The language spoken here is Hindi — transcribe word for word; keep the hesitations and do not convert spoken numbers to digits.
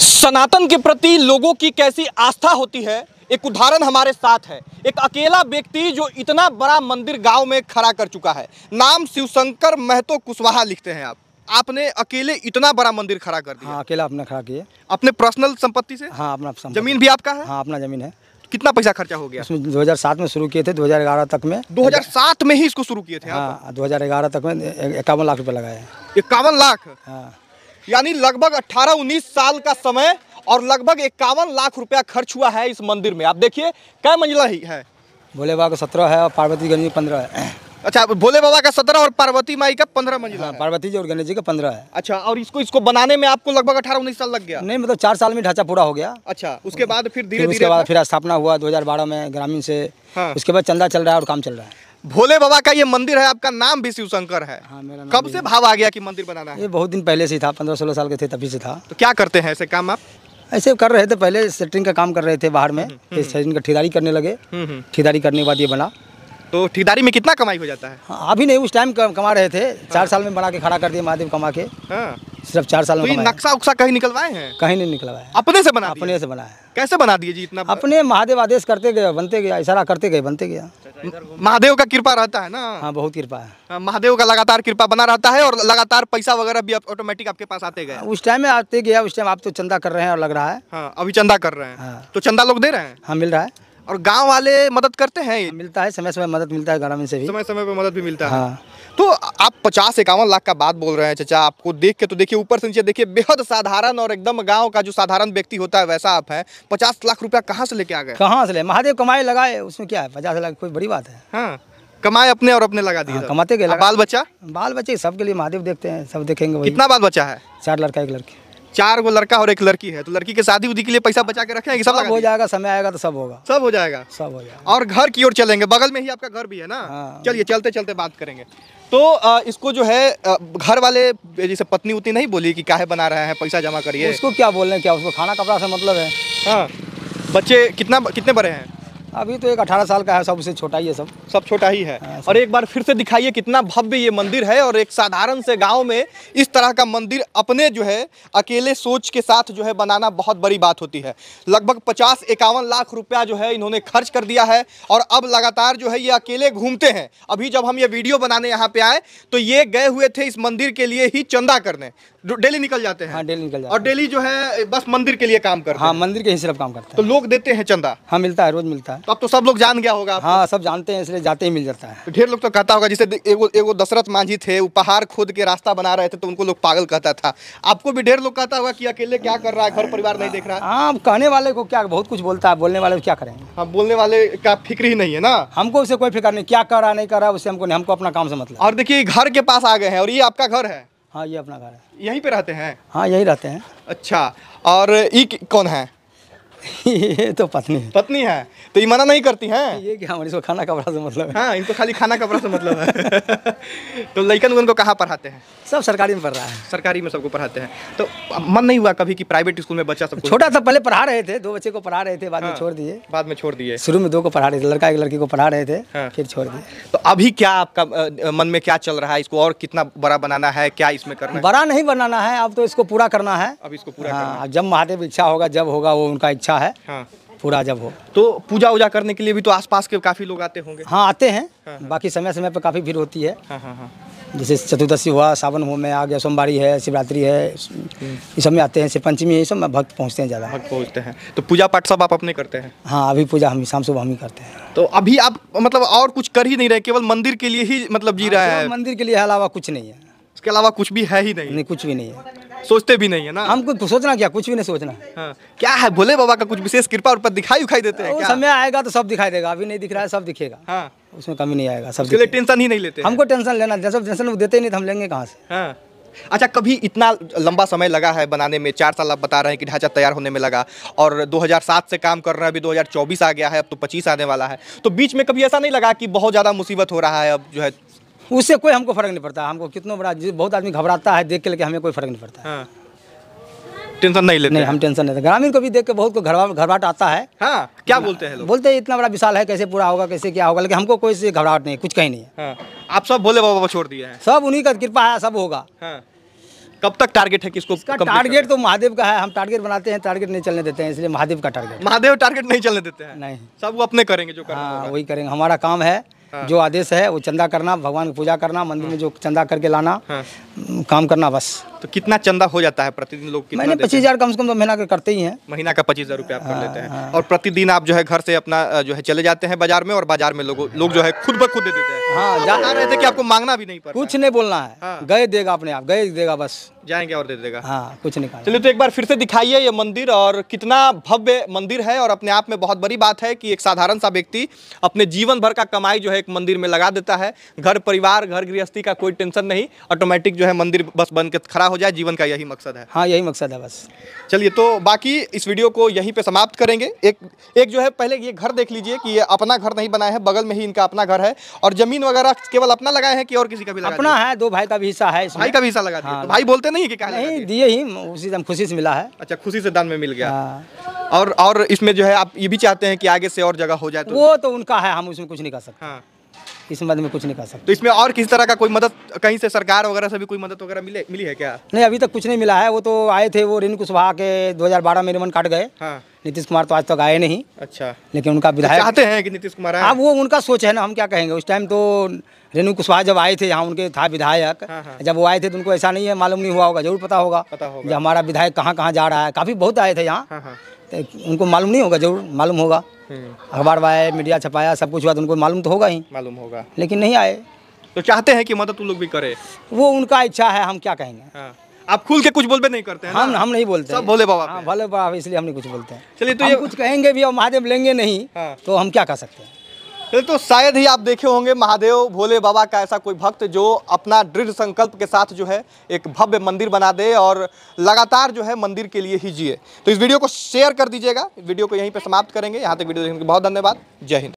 सनातन के प्रति लोगों की कैसी आस्था होती है, एक उदाहरण हमारे साथ है। एक अकेला व्यक्ति जो इतना बड़ा मंदिर गांव में खड़ा कर चुका है। नाम शिव शंकर महतो कुशवाहा लिखते हैं आप। आपने अकेले इतना बड़ा मंदिर खड़ा कर दिया। हाँ, अकेला आपने खड़ा किया, अपने पर्सनल संपत्ति से। हाँ, अपना जमीन भी आपका है। हाँ, अपना जमीन है। कितना पैसा खर्चा हो गया? दो हज़ार सात में शुरू किए थे, दो हज़ार ग्यारह तक में। दो हज़ार सात में ही इसको शुरू किए थे? हाँ, दो हज़ार ग्यारह तक में। इक्यावन लाख रुपये लगाए। इक्यावन लाख? हाँ, यानी लगभग अट्ठारह उन्नीस साल का समय और लगभग इक्यावन लाख रुपया खर्च हुआ है इस मंदिर में। आप देखिए क्या मंजिला ही है। भोले बाबा का सत्रह है और पार्वती गणेश पंद्रह है। अच्छा, भोले बाबा का सत्रह और पार्वती माई का पंद्रह मंजिला। हाँ, पार्वती जी और गणेश जी का पंद्रह है। अच्छा, और इसको इसको बनाने में आपको लगभग अठारह उन्नीस साल लग गया? नहीं, मतलब चार साल में ढांचा पूरा हो गया। अच्छा, उसके बाद फिर धीरे धीरे? उसके बाद फिर स्थापना हुआ दो हजार बारह में ग्रामीण से। उसके बाद चंदा चल रहा है और काम चल रहा है। भोले बाबा का ये मंदिर है, आपका नाम भी शिव शंकर है। हाँ, मेरा नाम। कब से भाव आ गया कि मंदिर बनाना है? ये बहुत दिन पहले से था, पंद्रह सोलह साल के थे तभी से था। तो क्या करते हैं ऐसे काम आप? ऐसे कर रहे थे, पहले सेटरिंग का काम कर रहे थे बाहर में, सेटरिंग का ठेदारी करने लगे। ठेदारी करने के बाद ये बना। तो ठेदारी में कितना कमाई हो जाता है? हाँ, अभी नहीं, उस टाइम कमा रहे थे। चार साल में बना के खड़ा कर दिया महादेव, कमा के सिर्फ चार साल में। नक्शा उक्सा कहीं निकलवाए हैं? कहीं नहीं निकलवाए, अपने से बना। अपने से बनाया। कैसे बना दिए जी इतना? अपने महादेव आदेश करते गए, बनते गया, इशारा करते गए, बनते गया। महादेव का कृपा रहता है ना? हाँ, बहुत कृपा है महादेव का, लगातार कृपा बना रहता है और लगातार पैसा वगैरह भी ऑटोमेटिक आप, आपके पास आते गए। उस टाइम में आते गया। उस टाइम आप तो चंदा कर रहे हैं और लग रहा है। हाँ, अभी चंदा कर रहे हैं। हाँ। तो चंदा लोग दे रहे हैं? हाँ, मिल रहा है। और गांव वाले मदद करते हैं? मिलता है, समय समय मदद मिलता है, ग्रामीण से भी समय समय पर मदद भी मिलता है। हाँ। तो आप पचास इक्यावन लाख का बात बोल रहे हैं चाचा, आपको देख के तो देखिए ऊपर से नीचे देखिए, बेहद साधारण और एकदम गांव का जो साधारण व्यक्ति होता है वैसा आप हैं। पचास लाख रुपया कहाँ से लेके आ गए? कहाँ से ले, महादेव कमाए लगाए, उसमें क्या है? पचास लाख कोई बड़ी बात है? हाँ, कमाए अपने और अपने लगा दिए। कमाते गए। बाल बच्चा? बाल बच्चे सबके लिए महादेव देखते हैं, सब देखेंगे। कितना बाल बच्चा है? चार लड़का एक लड़की। चार गो लड़का और एक लड़की है। तो लड़की के शादी उदी के लिए पैसा बचा के रखे हैं कि सब हो जाएगा? समय आएगा तो सब होगा। सब हो जाएगा। सब हो जाएगा। और घर की ओर चलेंगे, बगल में ही आपका घर भी है ना। हाँ। चलिए, चलते चलते बात करेंगे। तो इसको जो है घर वाले, जैसे पत्नी उतनी नहीं बोली कि काहे बना रहे हैं, पैसा जमा करिए? उसको क्या बोलने, क्या उसको खाना कपड़ा से मतलब है। हाँ, बच्चे कितना कितने बड़े हैं अभी? तो एक अठारह साल का है, सब उसे छोटा ही है। सब सब छोटा ही है। आ, और एक बार फिर से दिखाइए कितना भव्य ये मंदिर है। और एक साधारण से गांव में इस तरह का मंदिर अपने जो है अकेले सोच के साथ जो है बनाना बहुत बड़ी बात होती है। लगभग पचास इक्यावन लाख रुपया जो है इन्होंने खर्च कर दिया है। और अब लगातार जो है ये अकेले घूमते हैं। अभी जब हम ये वीडियो बनाने यहाँ पे आए तो ये गए हुए थे इस मंदिर के लिए ही चंदा करने। डेली निकल जाते हैं? हाँ, डेली निकल जाते हैं। और डेली जो है बस मंदिर के लिए काम करते हैं? हाँ, मंदिर के ही सिर्फ काम करते हैं। तो लोग देते हैं चंदा? हाँ, मिलता है, रोज मिलता है। तो अब तो सब लोग जान गया होगा आपको? हाँ, सब जानते हैं, इसलिए जाते ही मिल जाता है। ढेर लोग तो कहता होगा, जैसे एगो एगो दशरथ मांझी थे, वो पहाड़ खोद के रास्ता बना रहे थे तो उनको लोग पागल कहता था। आपको भी ढेर लोग कहता होगा कि अकेले क्या कर रहा है, घर परिवार नहीं देख रहा है? हाँ, कहने वाले को क्या, बहुत कुछ बोलता है, बोलने वाले को क्या करेंगे? हाँ, बोलने वाले का फिक्र ही नहीं है ना। हमको उससे कोई फिक्र नहीं, क्या कर रहा नहीं कर रहा उससे हमको, हमको अपना काम से मतलब। और देखिए घर के पास आ गए हैं और ये आपका घर है? हाँ, ये अपना घर है। यहीं पे रहते हैं? हाँ, यहीं रहते हैं। अच्छा, और ये कौन है? ये तो पत्नी है। पत्नी है, तो ये मना नहीं करती हैं? ये क्या, इसको खाना कपड़ा से मतलब है। हाँ, इनको खाली खाना कपड़ा से मतलब है। तो लड़कन उनको कहाँ पढ़ाते हैं? सब सरकारी में पढ़ रहा है। सरकारी में सबको पढ़ाते हैं। तो मन नहीं हुआ कभी कि प्राइवेट स्कूल में बच्चा सब? छोटा था पहले, पढ़ा रहे थे, दो बच्चे को पढ़ा रहे थे, बाद में छोड़ दिए। बाद में छोड़ दिए? शुरू में दो को पढ़ा रहे थे, लड़का एक लड़की को पढ़ा रहे थे, फिर छोड़ दिए। तो अभी क्या आपका मन में क्या चल रहा है, इसको और कितना बड़ा बनाना है, क्या इसमें करना है? बड़ा नहीं बनाना है, अब तो इसको पूरा करना है। अब इसको पूरा, जब महादेव इच्छा होगा, जब होगा वो उनका इच्छा है। हाँ। पूरा जब हो तो पूजा उजा करने के लिए भी तो आसपास के काफी लोग आते होंगे? हाँ, आते हैं। हाँ, हाँ। बाकी समय समय पर काफी भीड़ होती है। हाँ, हाँ, हाँ। जैसे चतुर्दशी हुआ, सावन हो में आ गया, सोमवारी है, शिवरात्रि है, इस सब में आते हैं। से पंचमी है, इस सब में भक्त पहुँचते हैं, ज़्यादा भक्त पहुँचते हैं। तो पूजा पाठ सब आप अपने करते हैं? हाँ, अभी पूजा हम शाम सुबह हम ही करते हैं। तो अभी आप मतलब और कुछ कर ही नहीं रहे, केवल मंदिर के लिए ही मतलब जी रहा है? मंदिर के लिए अलावा कुछ नहीं है, इसके अलावा कुछ भी है ही नहीं? कुछ भी नहीं है। सोचते भी नहीं है ना? हमको सोचना क्या, कुछ भी नहीं सोचना। हाँ। क्या है, भोले बाबा का कुछ विशेष कृपा और पर दिखाई उखाई देते हैं क्या? समय आएगा तो सब दिखाई देगा, अभी नहीं दिख रहा है, सब दिखेगा। हाँ। उसमें कमी नहीं आएगा, सब के लिए टेंशन ही नहीं लेते। हमको टेंशन लेना, जब टेंशन वो देते ही नहीं तो हम लेंगे कहाँ से? हाँ। अच्छा, कभी इतना लंबा समय लगा है बनाने में, चार साल आप बता रहे हैं कि ढांचा तैयार होने में लगा, और दो हज़ार सात से काम कर रहे हैं, अभी दो हज़ार चौबीस आ गया है, अब तो पच्चीस आने वाला है। तो बीच में कभी ऐसा नहीं लगा कि बहुत ज़्यादा मुसीबत हो रहा है अब जो है? उससे कोई हमको फर्क नहीं पड़ता, हमको कितना बड़ा, बहुत आदमी घबराता है देख के, लेकिन हमें कोई फर्क नहीं पड़ता। हाँ। टेंशन नहीं लेते? नहीं, हम टेंशन नहीं लेते। ग्रामीण को भी देख के बहुत को घबराहट आता है। हाँ, क्या बोलते हैं लोग? बोलते हैं इतना बड़ा विशाल है, कैसे पूरा होगा, कैसे क्या होगा, लेकिन हमको कोई से घबराहट नहीं, कुछ कहीं नहीं है। हाँ। आप सब भोले बाबा को छोड़ दिए हैं? सब उन्हीं का कृपा है, सब होगा। हाँ। कब तक टारगेट है कि इसको? टारगेट तो महादेव का है, हम टारगेट बनाते हैं, टारगेट नहीं चलने देते हैं, इसलिए महादेव का टारगेट महादेव टारगेट नहीं चलने देते हैं। नहीं, सब वो अपने करेंगे जो करना, वही करेंगे। हमारा काम है जो आदेश है वो चंदा करना, भगवान की पूजा करना, मंदिर में जो चंदा करके लाना, काम करना बस। तो कितना चंदा हो जाता है प्रतिदिन? लोग कितना? मैंने पच्चीस हजार कम से कम तो महीना का करते ही हैं। महीना का पच्चीस हजार रुपया आप कर लेते हैं, और प्रतिदिन आप जो है घर से अपना जो है चले जाते हैं बाजार में, और बाजार में लोग लोग जो है खुद ब खुद दे देते हैं। हाँ, जा रहे थे कि आपको मांगना भी नहीं पड़ता, कुछ नहीं बोलना है, गए देगा अपने आप, गए देगा, बस जाएंगे और दे देगा। हाँ, कुछ नहीं। चलिए तो एक बार फिर से दिखाइए ये मंदिर, और कितना भव्य मंदिर है, और अपने आप में बहुत बड़ी बात है कि एक साधारण सा व्यक्ति अपने जीवन भर का कमाई जो है एक मंदिर में लगा देता है। घर परिवार, घर गृहस्थी का कोई टेंशन नहीं, ऑटोमेटिक जो है मंदिर बस बन के खड़ा हो जाए, जीवन का यही मकसद है। हाँ, यही मकसद है बस। चलिए तो बाकी इस वीडियो को यहीं पे समाप्त करेंगे। एक एक जो है पहले ये घर देख लीजिए कि ये अपना घर नहीं बनाया है, बगल में ही इनका अपना घर है, और जमीन वगैरह केवल अपना लगाए हैं कि और किसी का भी लगा? अपना है, दो भाई का भी हिस्सा है, भाई का भी हिस्सा लगा दिया। तो भाई बोलते नहीं कि क्या लगा दिए? ही उसी दाम खुशी से मिला है। अच्छा, खुशी से दान में मिल गया। और और इसमें जो है आप ये भी चाहते हैं कि आगे से और जगह हो जाए? तो वो तो उनका है, हम उसमें कुछ नहीं कर सकते। हाँ, इस मद में कुछ नहीं कर सकते। तो इसमें और किसी तरह का कोई मदद कहीं से, सरकार वगैरह से भी कोई मदद वगैरह मिले मिली है क्या? नहीं, अभी तक कुछ नहीं मिला है। वो तो आए थे, वो रेणु कुशवाहा के दो हज़ार बारह में निमन काट गए। हाँ। नीतीश कुमार तो आज तक आए नहीं। अच्छा, लेकिन उनका विधायक चाहते हैं कि नीतीश कुमार? अब वो उनका सोच है ना, हम क्या कहेंगे। उस टाइम तो रेणु कुशवाहा जब आए थे यहाँ, उनके था विधायक, जब वो आए थे तो उनको ऐसा नहीं है, मालूम नहीं हुआ होगा, जरूर पता होगा कि हमारा विधायक कहाँ कहाँ जा रहा है। काफी बहुत आए थे यहाँ, उनको मालूम नहीं होगा? जरूर मालूम होगा, अखबार वाले मीडिया छपाया सब कुछ हुआ, तो उनको मालूम तो होगा ही, मालूम होगा, लेकिन नहीं आए। तो चाहते हैं कि मदद उन लोग भी करे, वो उनका इच्छा है, हम क्या कहेंगे। हाँ। आप खुल के कुछ बोलबे नहीं करते हैं? हम हम नहीं बोलते, सब भोले बाबा। हाँ, भोले बाबा, इसलिए हम नहीं कुछ बोलते हैं। चलिए तो ये कुछ कहेंगे भी और महादेव लेंगे नहीं, तो हम क्या कर सकते हैं। तो शायद ही आप देखे होंगे महादेव भोले बाबा का ऐसा कोई भक्त जो अपना दृढ़ संकल्प के साथ जो है एक भव्य मंदिर बना दे और लगातार जो है मंदिर के लिए ही जिए। तो इस वीडियो को शेयर कर दीजिएगा। वीडियो को यहीं पे समाप्त करेंगे। यहाँ तक वीडियो देखने के बहुत धन्यवाद। जय हिंद।